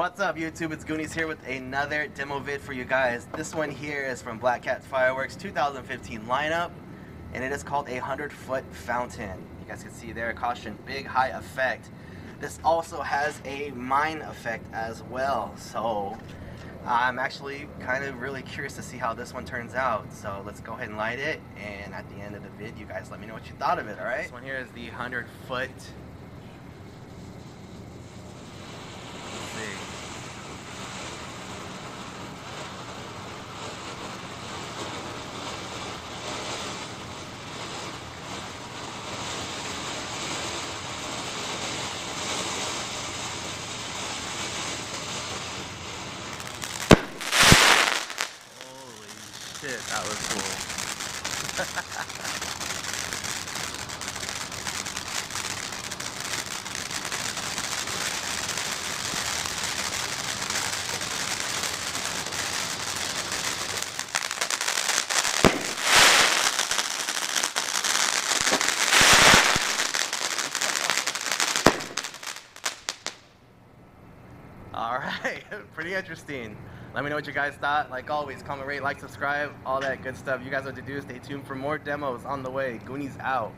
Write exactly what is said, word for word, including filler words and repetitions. What's up YouTube, it's Goonies here with another demo vid for you guys. This one here is from Black Cat Fireworks two thousand fifteen lineup, and it is called a hundred foot fountain. You guys can see there, caution, big high effect. This also has a mine effect as well, so I'm actually kind of really curious to see how this one turns out. So let's go ahead and light it, and at the end of the vid you guys let me know what you thought of it, alright? This one here is the hundred foot. Shit, that was cool. All right, pretty interesting. Let me know what you guys thought. Like always, comment, rate, like, subscribe, all that good stuff. You guys know what to do. Stay tuned for more demos on the way. Goonies out.